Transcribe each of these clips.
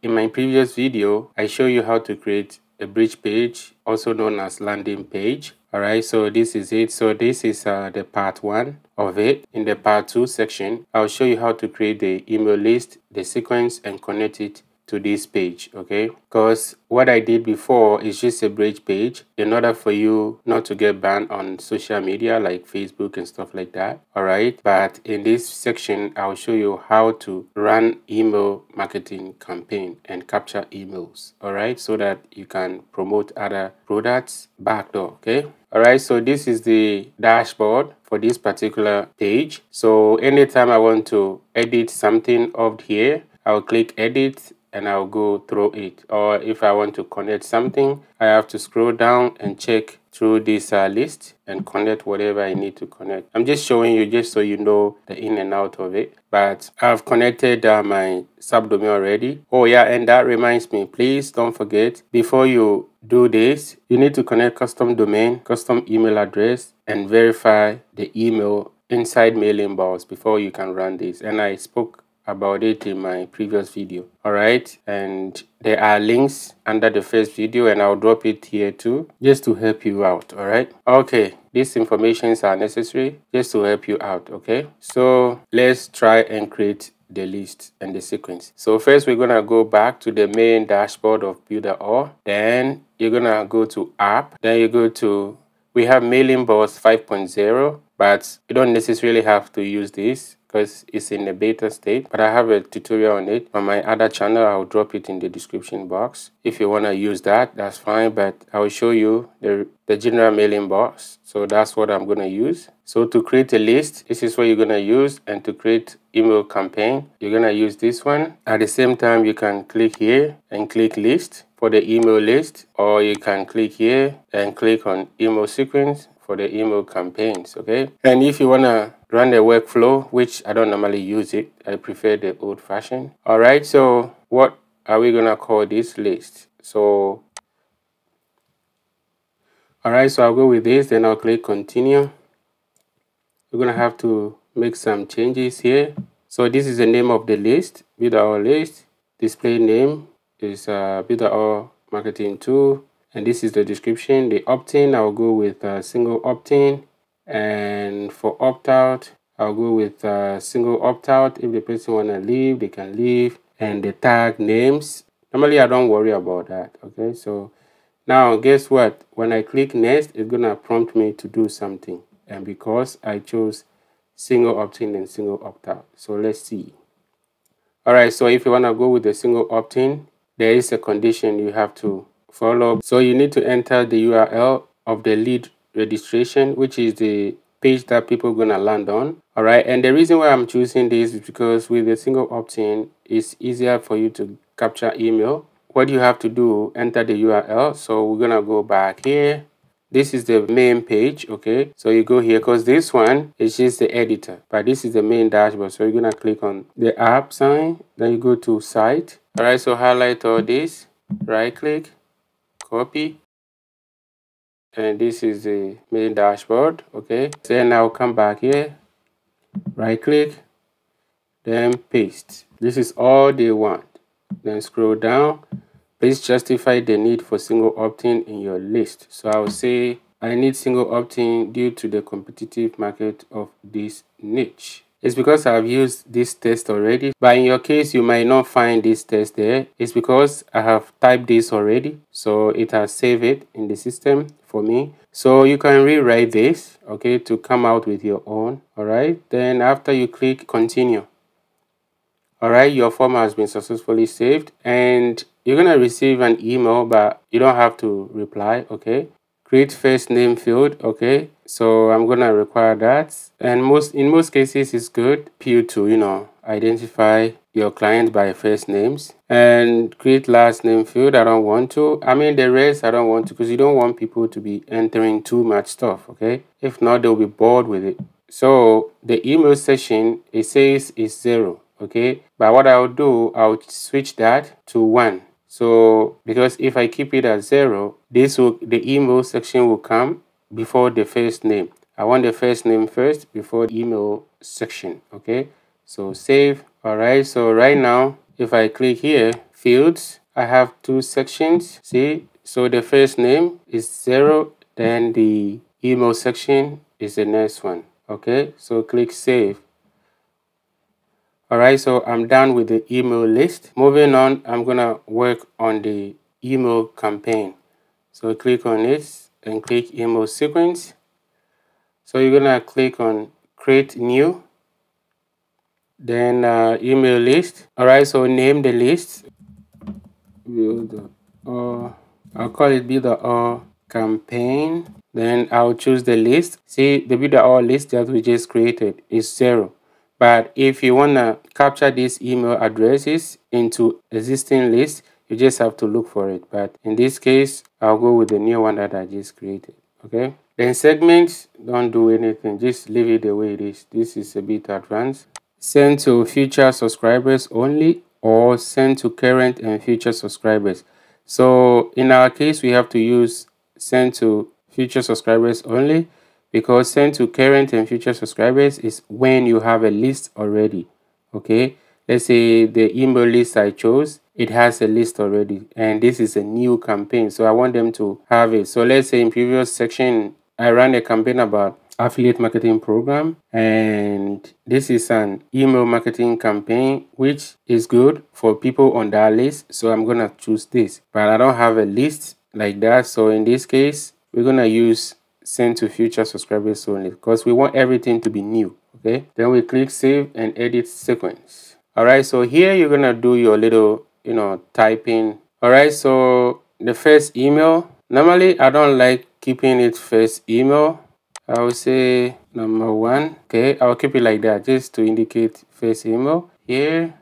In my previous video, I show you how to create a bridge page, also known as landing page. Alright, so this is it. So this is the part 1 of it. In the part 2 section, I'll show you how to create the email list, the sequence, and connect it to this page, okay? Because what I did before is just a bridge page in order for you not to get banned on social media like Facebook and stuff like that, all right? But in this section, I'll show you how to run email marketing campaign and capture emails, all right? So that you can promote other products backdoor, okay? All right, so this is the dashboard for this particular page. So anytime I want to edit something up here, I'll click edit, and I'll go through it. Or if I want to connect something, I have to scroll down and check through this list and connect whatever I need to connect. I'm just showing you just so you know the in and out of it. But I've connected my subdomain already. Oh yeah, and that reminds me, please don't forget, before you do this, you need to connect custom domain, custom email address, and verify the email inside Mailingboss before you can run this. And I spoke about it in my previous video, all right? And there are links under the first video, and I'll drop it here too, just to help you out, all right? Okay, these informations are necessary just to help you out, okay? So let's try and create the list and the sequence. So first, we're gonna go back to the main dashboard of Builderall. Then you're gonna go to app. Then you go to, we have Mailingboss 5.0, but you don't necessarily have to use this because it's in the beta state, but I have a tutorial on it on my other channel. I'll drop it in the description box. If you want to use that, that's fine, but I'll show you the general mailing box. So that's what I'm going to use. So to create a list, this is what you're going to use, and to create email campaign, you're going to use this one. At the same time, you can click here and click list for the email list, or you can click here and click on email sequence for the email campaigns, okay? And if you want to run the workflow, which I don't normally use it, I prefer the old fashioned. All right, so what are we gonna call this list? So, all right, so I'll go with this, then I'll click continue. We're gonna have to make some changes here. So this is the name of the list, Builderall list. Display name is Builderall marketing tool. And this is the description, the opt-in. I'll go with a single opt-in, and for opt-out, I'll go with a single opt-out. If the person wanna leave, they can leave. And the tag names, normally I don't worry about that, okay? So now guess what? When I click next, it's gonna prompt me to do something. And because I chose single opt-in and single opt-out. So let's see. All right, so if you wanna go with the single opt-in, there is a condition you have to follow. So you need to enter the URL of the lead registration, which is the page that people are gonna land on, all right? And the reason why I'm choosing this is because with a single opt-in, it's easier for you to capture email. What you have to do, enter the URL. So we're gonna go back here. This is the main page, okay? So you go here, because this one is just the editor, but this is the main dashboard. So you're gonna click on the app sign, then you go to site. All right, so highlight all this, right click, copy, and this is the main dashboard, okay? Then I'll come back here, right click, then paste. This is all they want. Then scroll down. Please justify the need for single opt-in in your list. So I'll say I need single opt-in due to the competitive market of this niche. It's because I've used this test already, but in your case, you might not find this test there. It's because I have typed this already, so it has saved it in the system for me. So you can rewrite this, okay, to come out with your own, all right? Then after you click continue, all right, your form has been successfully saved, and you're gonna receive an email, but you don't have to reply, okay? Create first name field, okay? So I'm gonna require that. And in most cases, it's good for you to, you know, identify your client by first names. And create last name field, I don't want to. I mean, the rest I don't want to, because you don't want people to be entering too much stuff, okay? If not, they'll be bored with it. So the email section, it says it's 0, okay? But what I'll do, I'll switch that to 1. So, because if I keep it at 0, the email section will come before the first name. I want the first name first before the email section, okay? So save, all right? So right now, if I click here, fields, I have two sections, see? So the first name is 0, then the email section is the next one. Okay, so click save. Alright, so I'm done with the email list. Moving on, I'm gonna work on the email campaign. So click on it and click email sequence. So you're gonna click on create new, then email list. Alright, so name the list. Builderall. I'll call it Builderall campaign. Then I'll choose the list. See, the Builderall list that we just created is 0. But if you want to capture these email addresses into existing list, you just have to look for it. But in this case, I'll go with the new one that I just created. Okay. Then segments, don't do anything. Just leave it the way it is. This is a bit advanced. Send to future subscribers only, or send to current and future subscribers. So in our case, we have to use send to future subscribers only, because send to current and future subscribers is when you have a list already. Okay, let's say the email list I chose, it has a list already, and this is a new campaign, so I want them to have it. So let's say in previous section, I ran a campaign about affiliate marketing program, and this is an email marketing campaign, which is good for people on that list. So I'm gonna choose this, but I don't have a list like that. So in this case, we're gonna use send to future subscribers only, because we want everything to be new. Okay, then we click save and edit sequence. All right, so here you're gonna do your little, you know, typing. All right, so the first email, normally I don't like keeping it first email. I will say number 1. Okay, I'll keep it like that just to indicate first email here.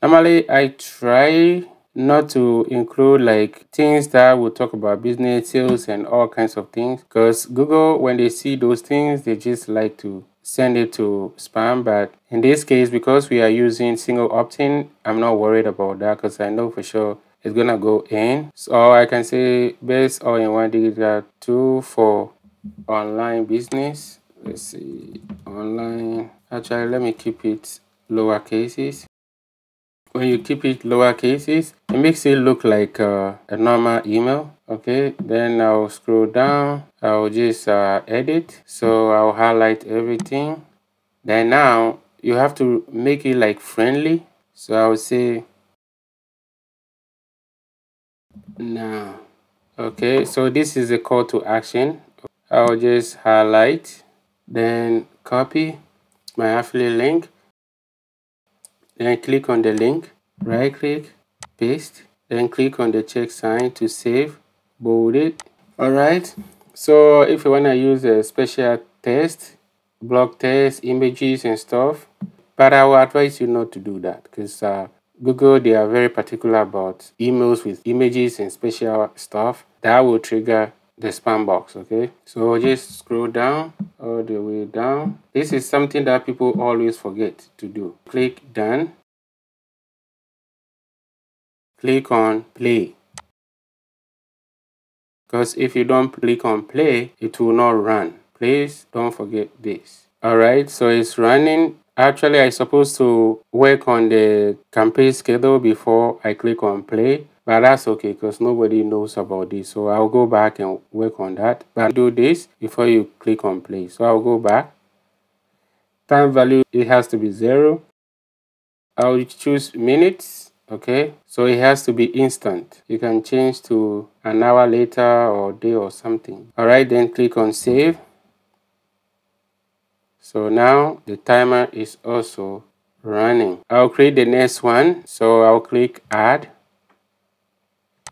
Normally I try not to include like things that will talk about business, sales, and all kinds of things, because Google, when they see those things, they just like to send it to spam. But in this case, because we are using single opt-in, I'm not worried about that, because I know for sure it's gonna go in. So I can say best all-in-one digital tool for online business. Let's see, online. Actually, let me keep it lower cases. When you keep it lower cases, it makes it look like a normal email. Okay, then I'll scroll down. I'll just edit. So I'll highlight everything. Then now you have to make it like friendly. So I'll say now. Okay, so this is a call to action. I'll just highlight, then copy my affiliate link. Then click on the link, right click, paste, then click on the check sign to save, bold it. Alright, so if you want to use a special text, block text, images and stuff, but I will advise you not to do that, because Google, they are very particular about emails with images and special stuff that will trigger the spam box. Okay, so just scroll down all the way down. This is something that people always forget to do. Click done, click on play, because if you don't click on play, it will not run. Please don't forget this. All right, so it's running. Actually, I'm supposed to work on the campaign schedule before I click on play. But that's okay, because nobody knows about this. So I'll go back and work on that. But do this before you click on play. So I'll go back. Time value, it has to be 0. I'll choose minutes. Okay. So it has to be instant. You can change to an hour later or day or something. All right. Then click on save. So now the timer is also running. I'll create the next one. So I'll click add.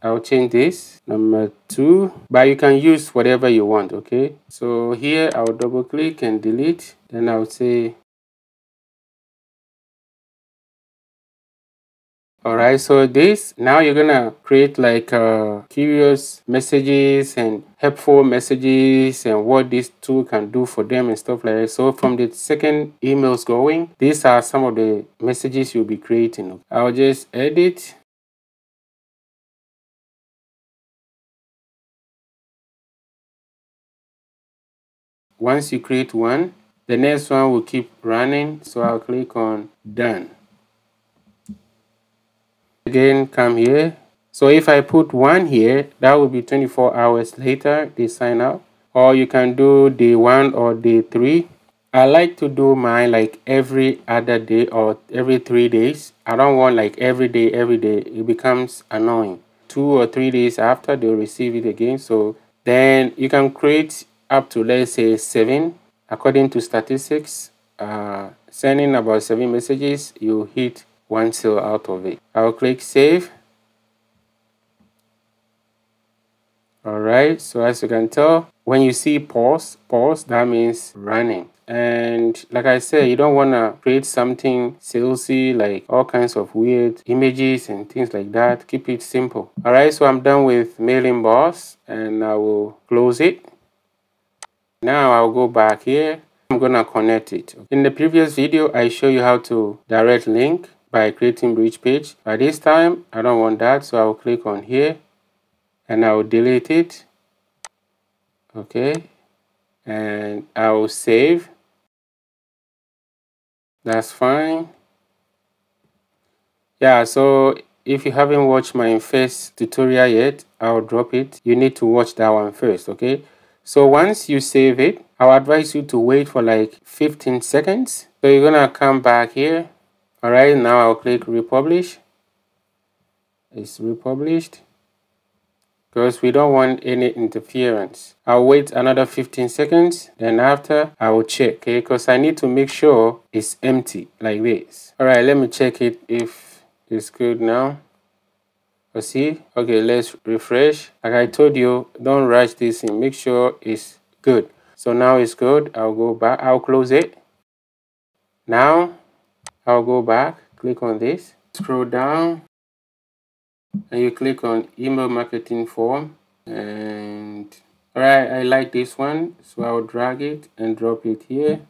I'll change this number 2, but you can use whatever you want. Okay, so here I'll double click and delete. Then I'll say all right, so this, now you're gonna create like curious messages and helpful messages and what this tool can do for them and stuff like that. So from the second emails going, these are some of the messages you'll be creating. I'll just edit. Once you create one, the next one will keep running. So I'll click on done. Again, come here. So if I put 1 here, that will be 24 hours later they sign up. Or you can do day 1 or day 3. I like to do mine like every other day or every 3 days. I don't want like every day. It becomes annoying. 2 or 3 days after, they'll receive it again. So then you can create up to, let's say, 7. According to statistics, sending about 7 messages, you hit 1 sale out of it. I'll click save. Alright, so as you can tell, when you see pause, that means running. And like I said, you don't want to create something salesy, like all kinds of weird images and things like that. Keep it simple. Alright, so I'm done with Mailingboss and I will close it. Now I'll go back here. I'm going to connect it. In the previous video, I show you how to direct link by creating bridge page. By this time, I don't want that, so I'll click on here and I'll delete it. Okay. And I'll save. That's fine. Yeah, so if you haven't watched my first tutorial yet, I'll drop it. You need to watch that one first, okay? So once you save it, I'll advise you to wait for like 15 seconds. So you're gonna come back here. All right, now I'll click republish. It's republished. Because we don't want any interference. I'll wait another 15 seconds. Then after, I will check. Okay, because I need to make sure it's empty like this. All right, let me check it if it's good now. Oh, see? Okay, let's refresh. Like I told you, don't rush this in. Make sure it's good. So now it's good. I'll go back. I'll close it. Now, I'll go back. Click on this. Scroll down. And you click on email marketing form. And all right, I like this one, so I'll drag it and drop it here.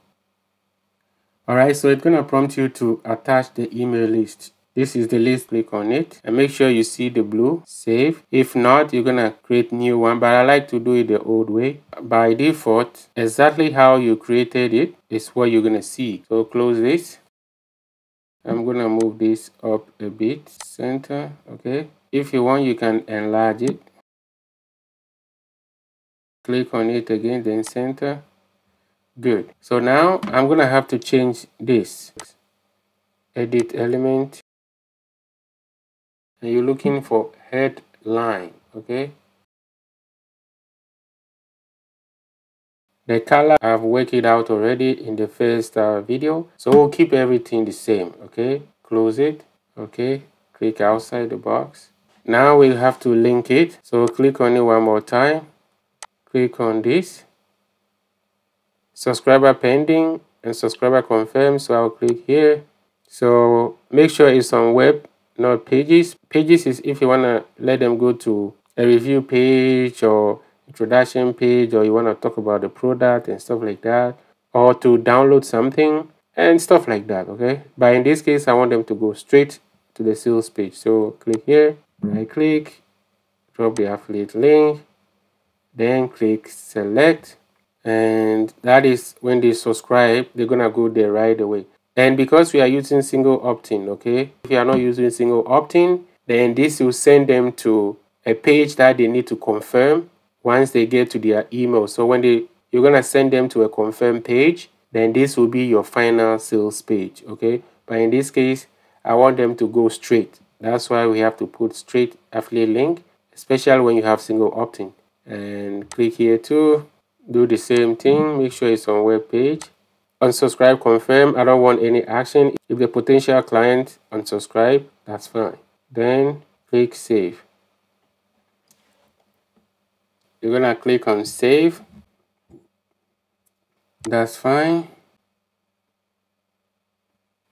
All right, so it's gonna prompt you to attach the email list. This is the list. Click on it and make sure you see the blue save. If not, you're gonna create new one, but I like to do it the old way. By default, exactly how you created it is what you're gonna see. So close this. I'm gonna move this up a bit, center, okay? If you want, you can enlarge it. Click on it again, then center. Good. So now I'm gonna have to change this. Edit element. And you're looking for headline, okay? The color, I've worked it out already in the first video. So we'll keep everything the same, okay? Close it, okay? Click outside the box. Now we'll have to link it. So click on it one more time. Click on this. Subscriber pending and subscriber confirmed. So I'll click here. So make sure it's on web, not pages. Pages is if you want to let them go to a review page or introduction page, or you want to talk about the product and stuff like that, or to download something and stuff like that, okay? But in this case, I want them to go straight to the sales page. So click here, right click, drop the affiliate link, then click select, and that is when they subscribe, they're gonna go there right away. And because we are using single opt-in, okay, if you are not using single opt-in, then this will send them to a page that they need to confirm once they get to their email. So when you're gonna send them to a confirm page, then this will be your final sales page, okay? But in this case, I want them to go straight. That's why we have to put straight affiliate link, especially when you have single opt-in. And click here too, do the same thing, make sure it's on web page. Unsubscribe, confirm, I don't want any action. If the potential client unsubscribe, that's fine. Then click save. You're gonna click on save. That's fine.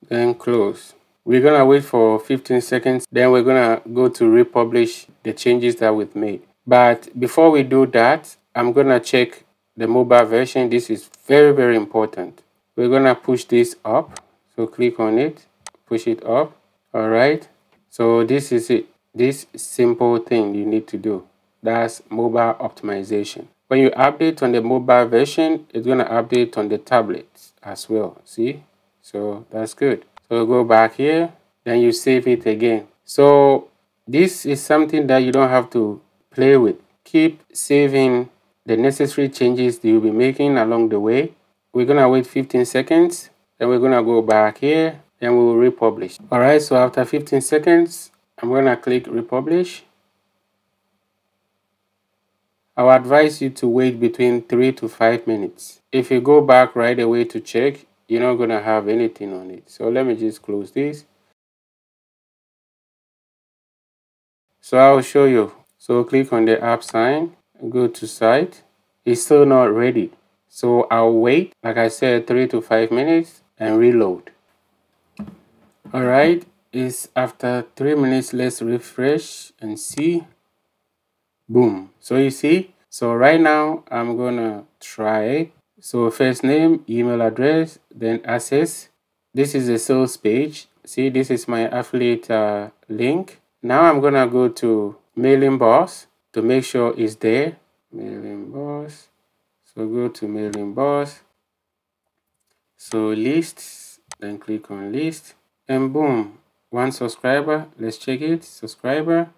Then close. We're gonna wait for 15 seconds. Then we're gonna go to republish the changes that we've made. But before we do that, I'm gonna check the mobile version. This is very, very important. We're gonna push this up. So click on it, push it up. All right. So this is it. This simple thing you need to do. That's mobile optimization. When you update on the mobile version, it's going to update on the tablets as well. See? So that's good. So go back here, then you save it again. So this is something that you don't have to play with. Keep saving the necessary changes that you'll be making along the way. We're gonna wait 15 seconds, then we're gonna go back here and we will republish. All right, so after 15 seconds, I'm gonna click republish. I would advise you to wait between 3 to 5 minutes. If you go back right away to check, you're not gonna have anything on it. So let me just close this. So I'll show you. So click on the app sign, go to site. It's still not ready. So I'll wait, like I said, 3 to 5 minutes and reload. All right, it's after 3 minutes. Let's refresh and see. Boom. So you see, so right now I'm gonna try it. So first name, email address, then access. This is the sales page. See, this is my affiliate link. Now I'm gonna go to Mailingboss to make sure it's there. Mailingboss. So go to Mailingboss. So lists, then click on list, and boom, 1 subscriber. Let's check it. Subscriber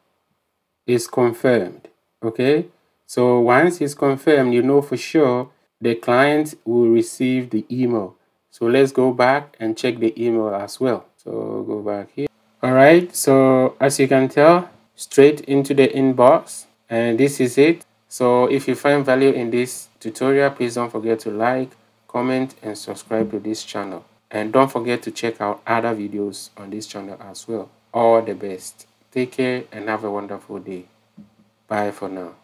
is confirmed. Okay, so once it's confirmed, you know for sure the client will receive the email. So let's go back and check the email as well. So go back here. All right, so as you can tell, straight into the inbox, and this is it. So if you find value in this tutorial, please don't forget to like, comment, and subscribe to this channel, and don't forget to check out other videos on this channel as well. All the best. Take care and have a wonderful day. Bye for now.